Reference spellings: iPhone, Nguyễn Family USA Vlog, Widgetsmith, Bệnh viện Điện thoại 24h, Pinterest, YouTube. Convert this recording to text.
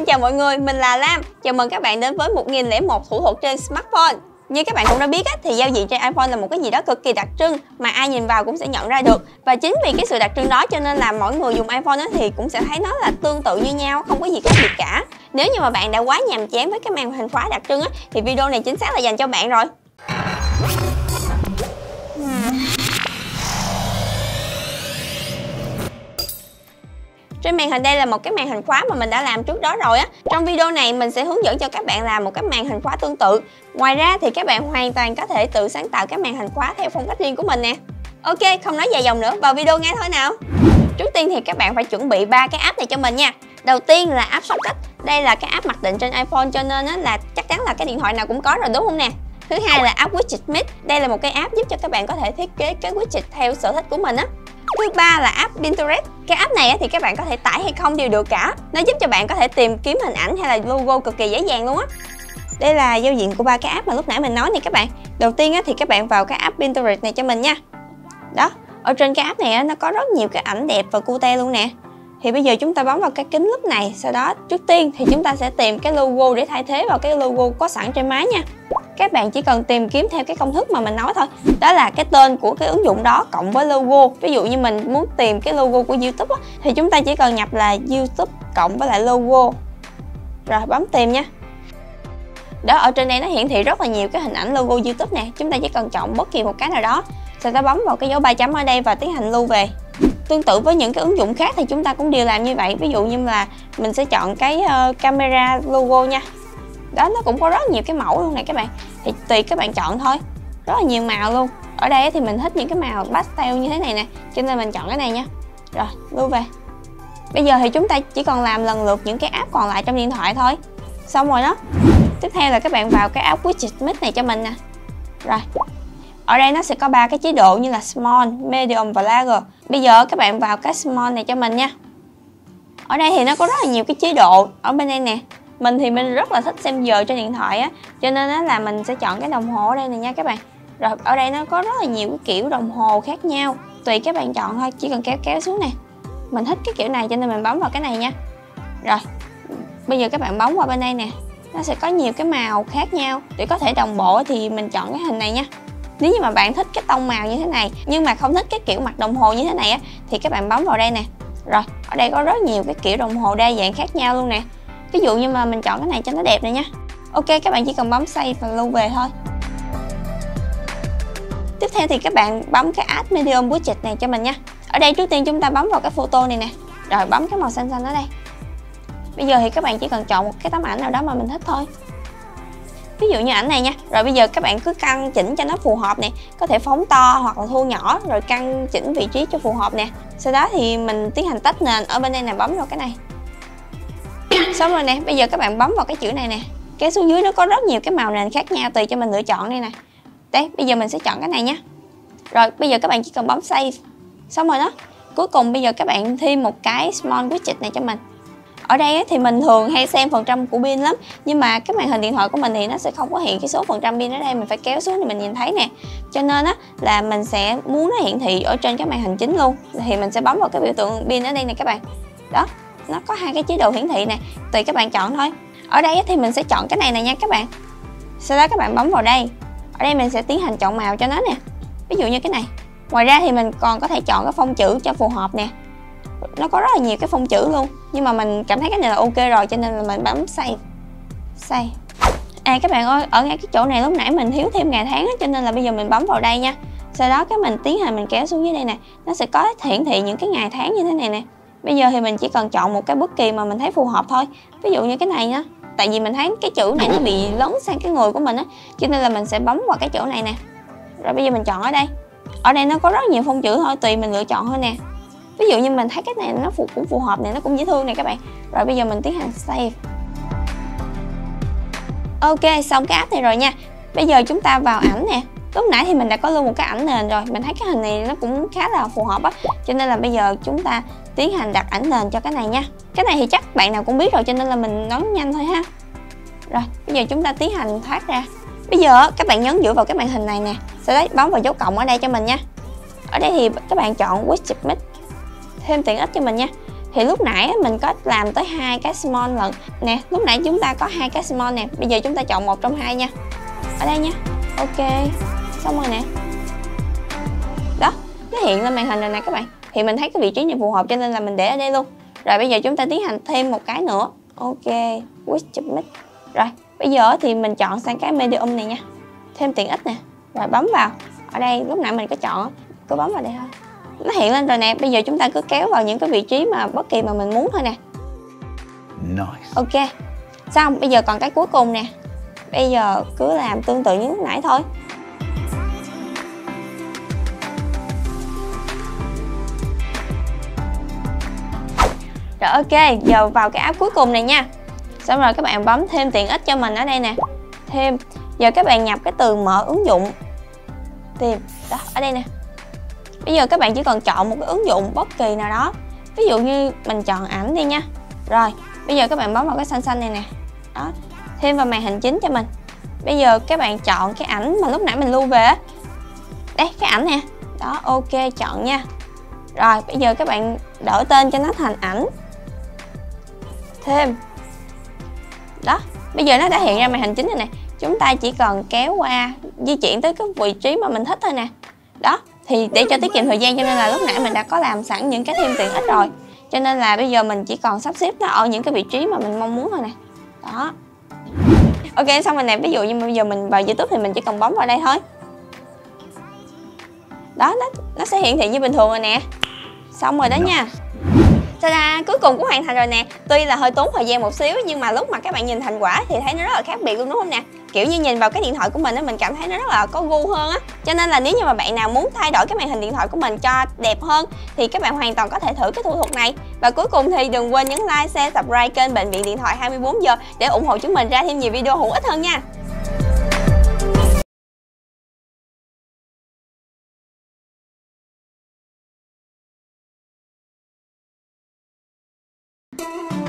Xin chào mọi người, mình là Lam. Chào mừng các bạn đến với 1001 thủ thuật trên smartphone. Như các bạn cũng đã biết thì giao diện trên iPhone là một cái gì đó cực kỳ đặc trưng mà ai nhìn vào cũng sẽ nhận ra được. Và chính vì cái sự đặc trưng đó cho nên là mỗi người dùng iPhone thì cũng sẽ thấy nó là tương tự như nhau, không có gì khác biệt cả. Nếu như mà bạn đã quá nhàm chán với cái màn hình khóa đặc trưng thì video này chính xác là dành cho bạn rồi. Trên màn hình đây là một cái màn hình khóa mà mình đã làm trước đó rồi á. Trong video này mình sẽ hướng dẫn cho các bạn làm một cái màn hình khóa tương tự. Ngoài ra thì các bạn hoàn toàn có thể tự sáng tạo cái màn hình khóa theo phong cách riêng của mình nè. Ok, không nói dài dòng nữa, vào video ngay thôi nào. Trước tiên thì các bạn phải chuẩn bị 3 cái app này cho mình nha. Đầu tiên là app shortcut. Đây là cái app mặc định trên iPhone cho nên là chắc chắn là cái điện thoại nào cũng có rồi đúng không nè. Thứ hai là app Widgetsmith. Đây là một cái app giúp cho các bạn có thể thiết kế cái widget theo sở thích của mình á. Thứ ba là app Pinterest. Cái app này thì các bạn có thể tải hay không đều được cả. Nó giúp cho bạn có thể tìm kiếm hình ảnh hay là logo cực kỳ dễ dàng luôn á. Đây là giao diện của ba cái app mà lúc nãy mình nói nè các bạn. Đầu tiên thì các bạn vào cái app Pinterest này cho mình nha. Đó, ở trên cái app này nó có rất nhiều cái ảnh đẹp và cute luôn nè. Thì bây giờ chúng ta bấm vào cái kính lúc này. Sau đó trước tiên thì chúng ta sẽ tìm cái logo để thay thế vào cái logo có sẵn trên máy nha. Các bạn chỉ cần tìm kiếm theo cái công thức mà mình nói thôi. Đó là cái tên của cái ứng dụng đó cộng với logo. Ví dụ như mình muốn tìm cái logo của YouTube thì chúng ta chỉ cần nhập là YouTube cộng với lại logo. Rồi bấm tìm nha. Đó, ở trên đây nó hiển thị rất là nhiều cái hình ảnh logo YouTube nè. Chúng ta chỉ cần chọn bất kỳ một cái nào đó. Sau đó bấm vào cái dấu ba chấm ở đây và tiến hành lưu về. Tương tự với những cái ứng dụng khác thì chúng ta cũng đều làm như vậy. Ví dụ như là mình sẽ chọn cái camera logo nha. Đó, nó cũng có rất nhiều cái mẫu luôn này các bạn. Thì tùy các bạn chọn thôi. Rất là nhiều màu luôn. Ở đây thì mình thích những cái màu pastel như thế này nè, cho nên mình chọn cái này nha. Rồi, lưu về. Bây giờ thì chúng ta chỉ còn làm lần lượt những cái app còn lại trong điện thoại thôi. Xong rồi đó. Tiếp theo là các bạn vào cái app Widgetsmith này cho mình nè. Rồi, ở đây nó sẽ có ba cái chế độ như là Small, Medium và Large. Bây giờ các bạn vào cái Small này cho mình nha. Ở đây thì nó có rất là nhiều cái chế độ. Ở bên đây nè, mình thì mình rất là thích xem giờ trên điện thoại á, cho nên là mình sẽ chọn cái đồng hồ ở đây này nha các bạn. Rồi ở đây nó có rất là nhiều cái kiểu đồng hồ khác nhau, tùy các bạn chọn thôi. Chỉ cần kéo xuống nè, mình thích cái kiểu này cho nên mình bấm vào cái này nha. Rồi bây giờ các bạn bấm qua bên đây nè, nó sẽ có nhiều cái màu khác nhau để có thể đồng bộ thì mình chọn cái hình này nha. Nếu như mà bạn thích cái tông màu như thế này nhưng mà không thích cái kiểu mặt đồng hồ như thế này á thì các bạn bấm vào đây nè. Rồi ở đây có rất nhiều cái kiểu đồng hồ đa dạng khác nhau luôn nè. Ví dụ như mà mình chọn cái này cho nó đẹp này nha. Ok, các bạn chỉ cần bấm save và lưu về thôi. Tiếp theo thì các bạn bấm cái Add Medium Widget này cho mình nha. Ở đây trước tiên chúng ta bấm vào cái photo này nè. Rồi bấm cái màu xanh xanh ở đây. Bây giờ thì các bạn chỉ cần chọn một cái tấm ảnh nào đó mà mình thích thôi. Ví dụ như ảnh này nha. Rồi bây giờ các bạn cứ căn chỉnh cho nó phù hợp nè. Có thể phóng to hoặc là thu nhỏ. Rồi căn chỉnh vị trí cho phù hợp nè. Sau đó thì mình tiến hành tách nền. Ở bên đây nè, bấm vào cái này. Xong rồi nè, bây giờ các bạn bấm vào cái chữ này nè. Kéo xuống dưới nó có rất nhiều cái màu nền khác nhau tùy cho mình lựa chọn đây nè. Đấy, bây giờ mình sẽ chọn cái này nha. Rồi, bây giờ các bạn chỉ cần bấm save. Xong rồi đó. Cuối cùng bây giờ các bạn thêm một cái Small Widget này cho mình. Ở đây thì mình thường hay xem phần trăm của pin lắm. Nhưng mà cái màn hình điện thoại của mình thì nó sẽ không có hiện cái số phần trăm pin ở đây. Mình phải kéo xuống thì mình nhìn thấy nè. Cho nên là mình sẽ muốn nó hiển thị ở trên cái màn hình chính luôn. Thì mình sẽ bấm vào cái biểu tượng pin ở đây nè các bạn. Đó, nó có hai cái chế độ hiển thị nè, tùy các bạn chọn thôi. Ở đây thì mình sẽ chọn cái này nè nha các bạn. Sau đó các bạn bấm vào đây. Ở đây mình sẽ tiến hành chọn màu cho nó nè. Ví dụ như cái này. Ngoài ra thì mình còn có thể chọn cái phông chữ cho phù hợp nè. Nó có rất là nhiều cái phông chữ luôn. Nhưng mà mình cảm thấy cái này là ok rồi cho nên là mình bấm save. Save. À các bạn ơi, ở ngay cái chỗ này lúc nãy mình thiếu thêm ngày tháng cho nên là bây giờ mình bấm vào đây nha. Sau đó cái mình tiến hành mình kéo xuống dưới đây nè. Nó sẽ có hiển thị những cái ngày tháng như thế này nè. Bây giờ thì mình chỉ cần chọn một cái bất kỳ mà mình thấy phù hợp thôi. Ví dụ như cái này nhá. Tại vì mình thấy cái chữ này nó bị lấn sang cái người của mình á, cho nên là mình sẽ bấm vào cái chỗ này nè. Rồi bây giờ mình chọn ở đây. Ở đây nó có rất nhiều phông chữ thôi, tùy mình lựa chọn thôi nè. Ví dụ như mình thấy cái này nó cũng phù hợp nè, nó cũng dễ thương nè các bạn. Rồi bây giờ mình tiến hành save. Ok, xong cái app này rồi nha. Bây giờ chúng ta vào ảnh nè. Lúc nãy thì mình đã có lưu một cái ảnh nền rồi. Mình thấy cái hình này nó cũng khá là phù hợp á, cho nên là bây giờ chúng ta tiến hành đặt ảnh nền cho cái này nha. Cái này thì chắc bạn nào cũng biết rồi cho nên là mình nói nhanh thôi ha. Rồi bây giờ chúng ta tiến hành thoát ra. Bây giờ các bạn nhấn dựa vào cái màn hình này nè. Sau đó bấm vào dấu cộng ở đây cho mình nha. Ở đây thì các bạn chọn Widgetsmith. Thêm tiện ích cho mình nha. Thì lúc nãy mình có làm tới 2 cái small lần nè, lúc nãy chúng ta có 2 cái small nè, bây giờ chúng ta chọn một trong hai nha, ở đây nha. Ok, xong rồi nè, đó, nó hiện lên màn hình rồi nè các bạn. Thì mình thấy cái vị trí này phù hợp cho nên là mình để ở đây luôn. Rồi bây giờ chúng ta tiến hành thêm một cái nữa. Ok, Widgetsmith. Rồi, bây giờ thì mình chọn sang cái medium này nha, thêm tiện ích nè, rồi bấm vào. Ở đây lúc nãy mình có chọn, cứ bấm vào đây thôi, nó hiện lên rồi nè. Bây giờ chúng ta cứ kéo vào những cái vị trí mà bất kỳ mà mình muốn thôi nè. Nice. Ok, xong, bây giờ còn cái cuối cùng nè. Bây giờ cứ làm tương tự như lúc nãy thôi. Rồi ok, giờ vào cái app cuối cùng này nha. Xong rồi các bạn bấm thêm tiện ích cho mình ở đây nè. Thêm. Giờ các bạn nhập cái từ mở ứng dụng. Tìm. Đó, ở đây nè. Bây giờ các bạn chỉ cần chọn một cái ứng dụng bất kỳ nào đó. Ví dụ như mình chọn ảnh đi nha. Rồi, bây giờ các bạn bấm vào cái xanh xanh này nè. Đó, thêm vào màn hình chính cho mình. Bây giờ các bạn chọn cái ảnh mà lúc nãy mình lưu về. Đây, cái ảnh nè. Đó, ok, chọn nha. Rồi, bây giờ các bạn đổi tên cho nó thành ảnh. Thêm. Đó, bây giờ nó đã hiện ra màn hình chính này nè. Chúng ta chỉ cần kéo qua, di chuyển tới cái vị trí mà mình thích thôi nè. Đó, thì để cho tiết kiệm thời gian cho nên là lúc nãy mình đã có làm sẵn những cái thêm tiện ích rồi. Cho nên là bây giờ mình chỉ còn sắp xếp nó ở những cái vị trí mà mình mong muốn thôi nè. Đó. Ok, xong rồi nè, ví dụ như bây giờ mình vào YouTube thì mình chỉ cần bấm vào đây thôi. Đó, nó sẽ hiển thị như bình thường rồi nè. Xong rồi đó nha. Ta-da, cuối cùng cũng hoàn thành rồi nè. Tuy là hơi tốn thời gian một xíu nhưng mà lúc mà các bạn nhìn thành quả thì thấy nó rất là khác biệt luôn đúng không nè. Kiểu như nhìn vào cái điện thoại của mình á, mình cảm thấy nó rất là có gu hơn á. Cho nên là nếu như mà bạn nào muốn thay đổi cái màn hình điện thoại của mình cho đẹp hơn thì các bạn hoàn toàn có thể thử cái thủ thuật này. Và cuối cùng thì đừng quên nhấn like, share, subscribe kênh Bệnh viện Điện thoại 24h để ủng hộ chúng mình ra thêm nhiều video hữu ích hơn nha. Bye.